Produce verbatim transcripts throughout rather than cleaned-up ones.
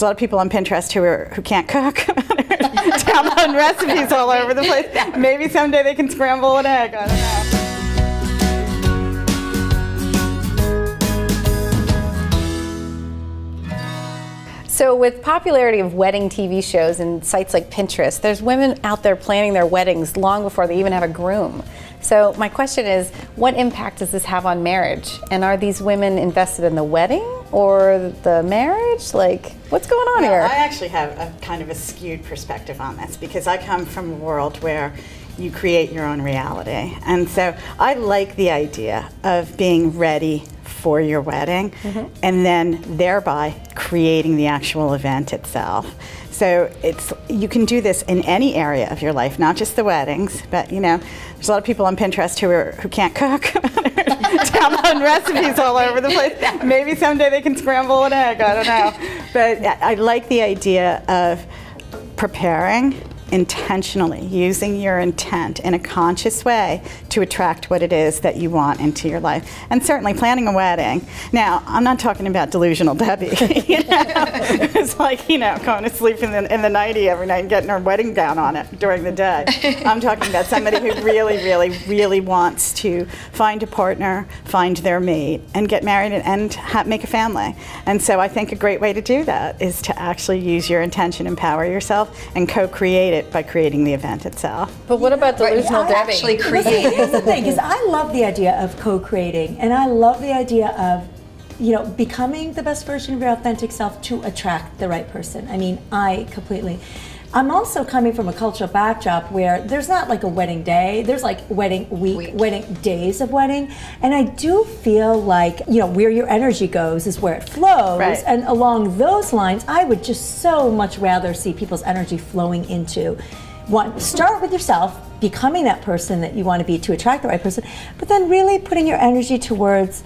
There's a lot of people on Pinterest who are who can't cook, download recipes all over the place. Maybe someday they can scramble an egg. I don't know. So with popularity of wedding T V shows and sites like Pinterest, there's women out there planning their weddings long before they even have a groom. So my question is, what impact does this have on marriage? And are these women invested in the wedding or the marriage? Like, what's going on well, here? I actually have a kind of a skewed perspective on this because I come from a world where you create your own reality. And so I like the idea of being ready for your wedding, mm-hmm. and then thereby creating the actual event itself. So it's you can do this in any area of your life, not just the weddings. But you know, there's a lot of people on Pinterest who are who can't cook, download recipes all over the place. Maybe someday they can scramble an egg. I don't know. But I like the idea of preparing intentionally, using your intent in a conscious way to attract what it is that you want into your life. And certainly planning a wedding. Now, I'm not talking about delusional Debbie. You know? It was like, you know, going to sleep in the, in the nightie every night and getting her wedding gown on it during the day. I'm talking about somebody who really, really, really wants to find a partner, find their mate, and get married and, and ha make a family. And so I think a great way to do that is to actually use your intention, empower yourself, and co-create it by creating the event itself. But what about delusional Debbie? I actually create. Here's the thing, because I love the idea of co-creating, and I love the idea of, you know, becoming the best version of your authentic self to attract the right person. I mean, I completely. I'm also coming from a cultural backdrop where there's not like a wedding day, there's like wedding week, week, wedding days of wedding. And I do feel like, you know, where your energy goes is where it flows. Right. And along those lines, I would just so much rather see people's energy flowing into one, start with yourself, becoming that person that you want to be to attract the right person, but then really putting your energy towards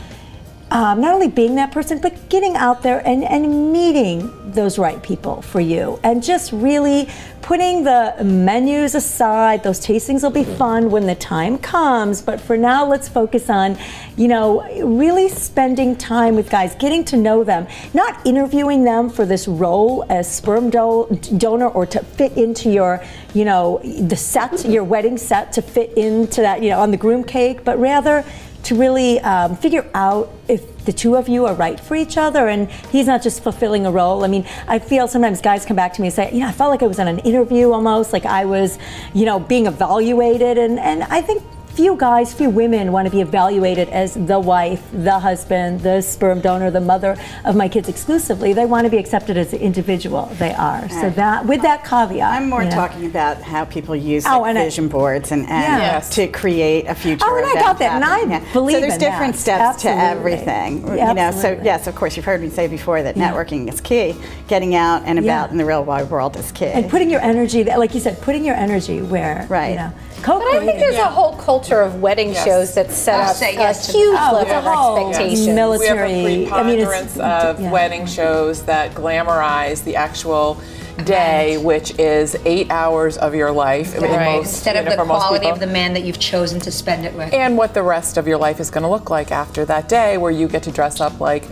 Um, not only being that person, but getting out there and, and meeting those right people for you. And just really putting the menus aside. Those tastings will be fun when the time comes. But for now, let's focus on, you know, really spending time with guys, getting to know them, not interviewing them for this role as sperm do donor or to fit into your, you know, the set, your wedding set to fit into that, you know, on the groom cake, but rather to really um, figure out if the two of you are right for each other and he's not just fulfilling a role. I mean, I feel sometimes guys come back to me and say, you know, I felt like I was on an interview almost, like I was, you know, being evaluated. And, and I think few guys, few women want to be evaluated as the wife, the husband, the sperm donor, the mother of my kids exclusively. They want to be accepted as the individual they are. Right. So that, with that caveat. I'm more talking know. about how people use oh, like vision I, boards and, and yes. to create a future. Oh, and I got that, happening. and I believe in that. So there's different that. steps absolutely. to everything. Yeah, you know, so yes, of course, you've heard me say before that yeah. networking is key. Getting out and about yeah. in the real wide world is key. And putting your energy, like you said, putting your energy where, right. you know. But I think there's yeah. a whole culture of wedding yes. shows that set I'll up a yes huge oh, level yeah. of expectations. Yes. Military, we have a preponderance I mean, of yeah. wedding shows that glamorize the actual day, which is eight hours of your life right. in most, instead of you know, the quality of the man that you've chosen to spend it with, and what the rest of your life is going to look like after that day, where you get to dress up like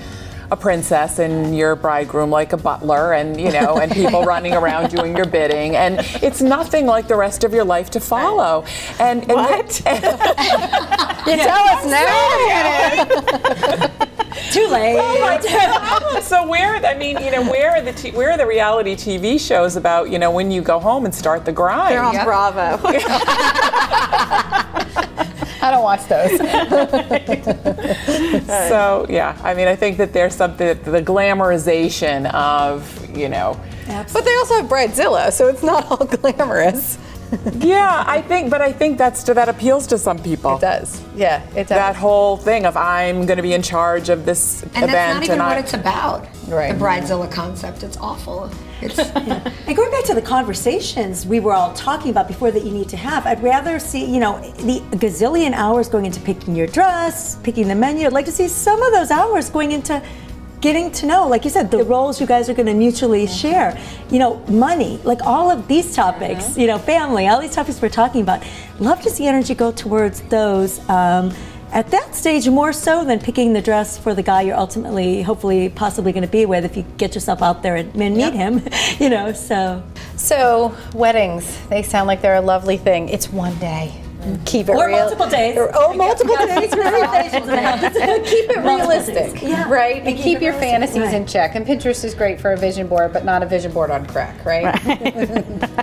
a princess and your bridegroom like a butler, and you know, and people running around doing your bidding, and it's nothing like the rest of your life to follow. And, and what? And, you tell us now. Too late. Oh my God. So where? I mean, you know, where are the t where are the reality T V shows about you know when you go home and start the grind? They're on yep. Bravo. I don't watch those. Right. So yeah, I mean, I think that there's something, the glamorization of, you know. Absolutely. But they also have Bridezilla, so it's not all glamorous. Yeah, I think, but I think that's that appeals to some people. It does. Yeah, it does. That whole thing of I'm going to be in charge of this and event. And that's not even and what I, it's about. Right. The Bridezilla concept. It's awful. It's, yeah. And going back to the conversations we were all talking about before that you need to have, I'd rather see, you know, the gazillion hours going into picking your dress, picking the menu. I'd like to see some of those hours going into getting to know, like you said, the roles you guys are going to mutually mm-hmm. share, you know, money, like all of these topics, mm-hmm. you know, family, all these topics we're talking about. Love to see energy go towards those um, at that stage more so than picking the dress for the guy you're ultimately, hopefully, possibly going to be with if you get yourself out there and meet yep. him, you know, so. So weddings, they sound like they're a lovely thing. It's one day. Keep it or real. multiple days. Or oh, multiple days. Really. Keep it multiple realistic, yeah. right? And, and keep, keep your fantasies right. in check. And Pinterest is great for a vision board, but not a vision board on crack, right? right.